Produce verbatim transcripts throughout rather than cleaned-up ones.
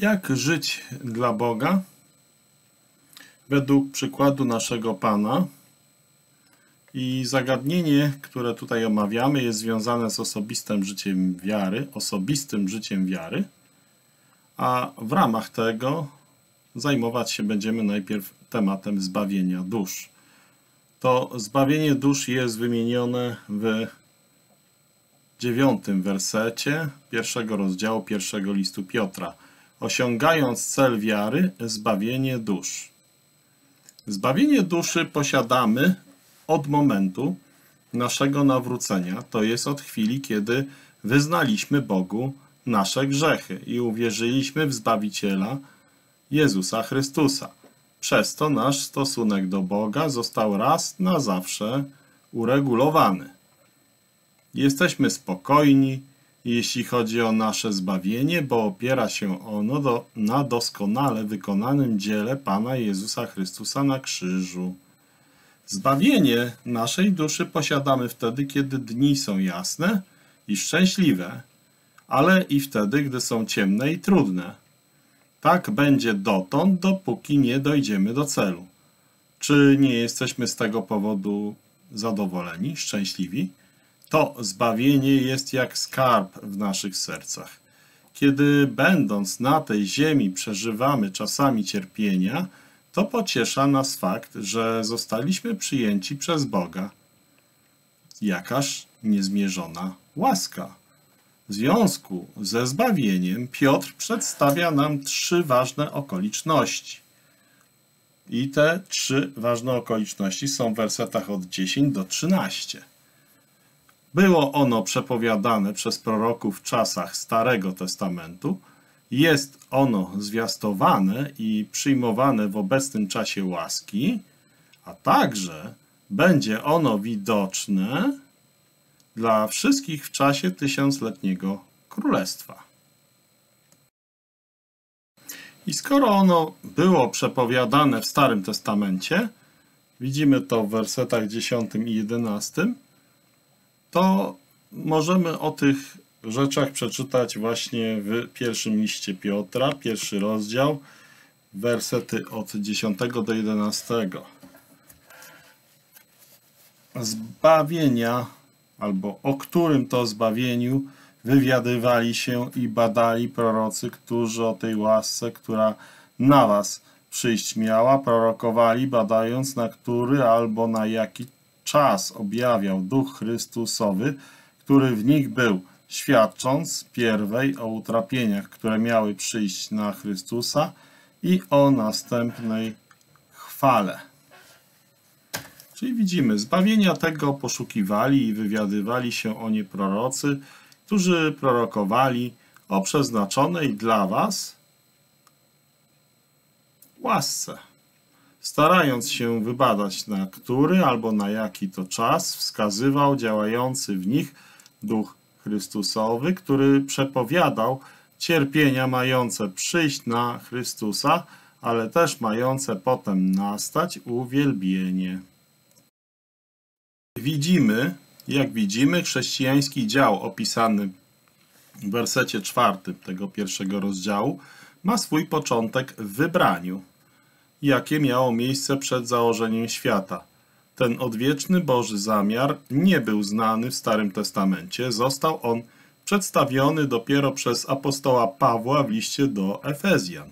Jak żyć dla Boga według przykładu naszego Pana. I zagadnienie, które tutaj omawiamy, jest związane z osobistym życiem wiary, osobistym życiem wiary, a w ramach tego zajmować się będziemy najpierw tematem zbawienia dusz. To zbawienie dusz jest wymienione w dziewiątym wersecie pierwszego rozdziału pierwszego listu Piotra. Osiągając cel wiary, zbawienie dusz. Zbawienie duszy posiadamy od momentu naszego nawrócenia, to jest od chwili, kiedy wyznaliśmy Bogu nasze grzechy i uwierzyliśmy w Zbawiciela Jezusa Chrystusa. Przez to nasz stosunek do Boga został raz na zawsze uregulowany. Jesteśmy spokojni, jeśli chodzi o nasze zbawienie, bo opiera się ono do, na doskonale wykonanym dziele Pana Jezusa Chrystusa na krzyżu. Zbawienie naszej duszy posiadamy wtedy, kiedy dni są jasne i szczęśliwe, ale i wtedy, gdy są ciemne i trudne. Tak będzie dotąd, dopóki nie dojdziemy do celu. Czy nie jesteśmy z tego powodu zadowoleni, szczęśliwi? To zbawienie jest jak skarb w naszych sercach. Kiedy będąc na tej ziemi przeżywamy czasami cierpienia, to pociesza nas fakt, że zostaliśmy przyjęci przez Boga. Jakaż niezmierzona łaska! W związku ze zbawieniem Piotr przedstawia nam trzy ważne okoliczności. I te trzy ważne okoliczności są w wersetach od dziesięć do trzynastu. Było ono przepowiadane przez proroków w czasach Starego Testamentu, jest ono zwiastowane i przyjmowane w obecnym czasie łaski, a także będzie ono widoczne dla wszystkich w czasie tysiącletniego królestwa. I skoro ono było przepowiadane w Starym Testamencie, widzimy to w wersetach dziesiątym i jedenastym, to możemy o tych rzeczach przeczytać właśnie w pierwszym liście Piotra, pierwszy rozdział, wersety od dziesiątego do jedenastego. Zbawienia, albo o którym to zbawieniu wywiadywali się i badali prorocy, którzy o tej łasce, która na was przyjść miała, prorokowali, badając, na który albo na jaki czas objawiał Duch Chrystusowy, który w nich był, świadcząc pierwej o utrapieniach, które miały przyjść na Chrystusa i o następnej chwale. Czyli widzimy, zbawienia tego poszukiwali i wywiadywali się o nie prorocy, którzy prorokowali o przeznaczonej dla was łasce, starając się wybadać, na który albo na jaki to czas wskazywał działający w nich Duch Chrystusowy, który przepowiadał cierpienia mające przyjść na Chrystusa, ale też mające potem nastać uwielbienie. Widzimy, jak widzimy, chrześcijański dział opisany w wersecie czwartym tego pierwszego rozdziału ma swój początek w wybraniu, jakie miało miejsce przed założeniem świata. Ten odwieczny Boży zamiar nie był znany w Starym Testamencie. Został on przedstawiony dopiero przez apostoła Pawła w liście do Efezjan.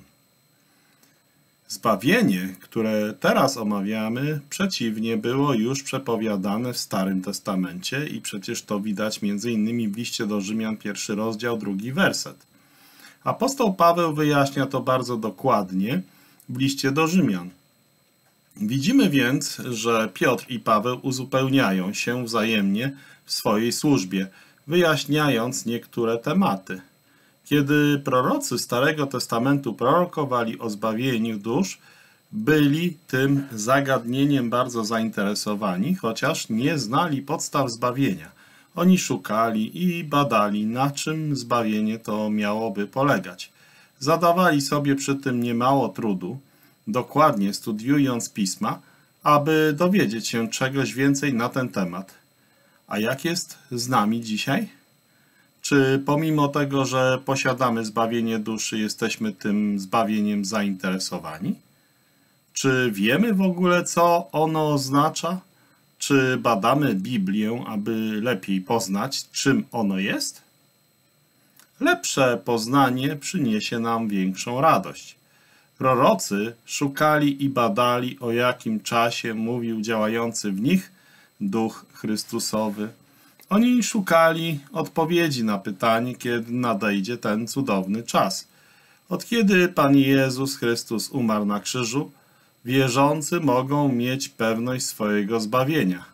Zbawienie, które teraz omawiamy, przeciwnie, było już przepowiadane w Starym Testamencie i przecież to widać między innymi w liście do Rzymian, pierwszy rozdział, drugi werset. Apostoł Paweł wyjaśnia to bardzo dokładnie w liście do Rzymian. Widzimy więc, że Piotr i Paweł uzupełniają się wzajemnie w swojej służbie, wyjaśniając niektóre tematy. Kiedy prorocy Starego Testamentu prorokowali o zbawieniu dusz, byli tym zagadnieniem bardzo zainteresowani, chociaż nie znali podstaw zbawienia. Oni szukali i badali, na czym zbawienie to miałoby polegać. Zadawali sobie przy tym niemało trudu, dokładnie studiując Pisma, aby dowiedzieć się czegoś więcej na ten temat. A jak jest z nami dzisiaj? Czy pomimo tego, że posiadamy zbawienie duszy, jesteśmy tym zbawieniem zainteresowani? Czy wiemy w ogóle, co ono oznacza? Czy badamy Biblię, aby lepiej poznać, czym ono jest? Lepsze poznanie przyniesie nam większą radość. Prorocy szukali i badali, o jakim czasie mówił działający w nich Duch Chrystusowy. Oni szukali odpowiedzi na pytanie, kiedy nadejdzie ten cudowny czas. Od kiedy Pan Jezus Chrystus umarł na krzyżu, wierzący mogą mieć pewność swojego zbawienia.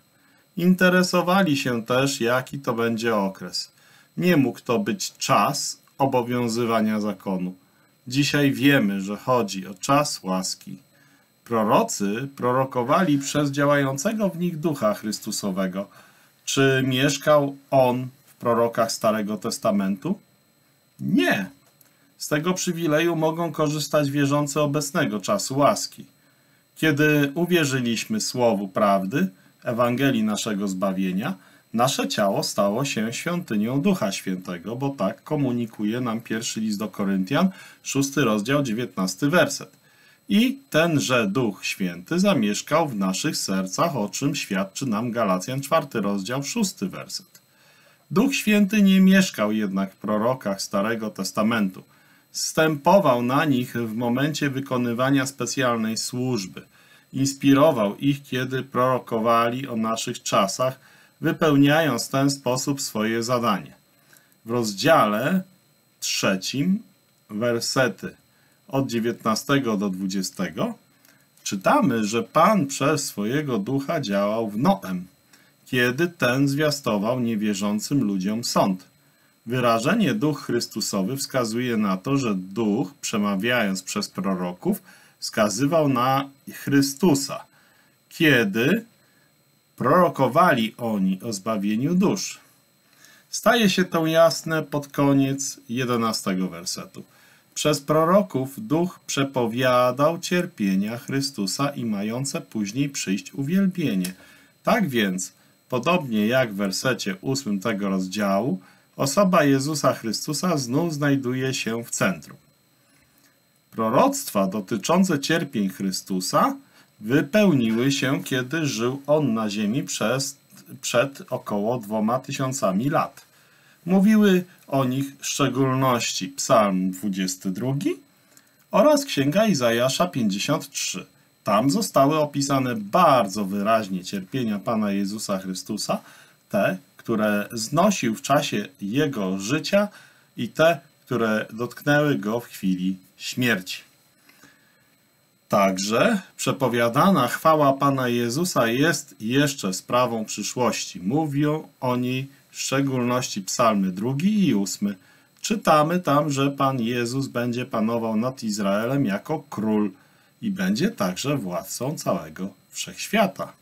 Interesowali się też, jaki to będzie okres. Nie mógł to być czas obowiązywania zakonu. Dzisiaj wiemy, że chodzi o czas łaski. Prorocy prorokowali przez działającego w nich Ducha Chrystusowego. Czy mieszkał on w prorokach Starego Testamentu? Nie. Z tego przywileju mogą korzystać wierzący obecnego czasu łaski. Kiedy uwierzyliśmy słowu prawdy, Ewangelii naszego zbawienia, nasze ciało stało się świątynią Ducha Świętego, bo tak komunikuje nam pierwszy list do Koryntian, szósty rozdział, dziewiętnasty werset. I tenże Duch Święty zamieszkał w naszych sercach, o czym świadczy nam Galacjan, czwarty rozdział, szósty werset. Duch Święty nie mieszkał jednak w prorokach Starego Testamentu. Zstępował na nich w momencie wykonywania specjalnej służby. Inspirował ich, kiedy prorokowali o naszych czasach, wypełniając w ten sposób swoje zadanie. W rozdziale trzecim, wersety od dziewiętnastego do dwudziestego, czytamy, że Pan przez swojego ducha działał w Noem, kiedy ten zwiastował niewierzącym ludziom sąd. Wyrażenie Duch Chrystusowy wskazuje na to, że Duch, przemawiając przez proroków, wskazywał na Chrystusa, kiedy prorokowali oni o zbawieniu dusz. Staje się to jasne pod koniec jedenastego wersetu. Przez proroków Duch przepowiadał cierpienia Chrystusa i mające później przyjść uwielbienie. Tak więc, podobnie jak w wersecie ósmym tego rozdziału, osoba Jezusa Chrystusa znów znajduje się w centrum. Proroctwa dotyczące cierpień Chrystusa wypełniły się, kiedy żył On na ziemi przez, przed około dwoma tysiącami lat. Mówiły o nich w szczególności Psalm dwudziesty drugi oraz Księga Izajasza pięćdziesiąt trzy. Tam zostały opisane bardzo wyraźnie cierpienia Pana Jezusa Chrystusa, te, które znosił w czasie Jego życia i te, które dotknęły Go w chwili śmierci. Także przepowiadana chwała Pana Jezusa jest jeszcze sprawą przyszłości. Mówią o niej w szczególności psalmy drugi i ósmy. Czytamy tam, że Pan Jezus będzie panował nad Izraelem jako król i będzie także władcą całego wszechświata.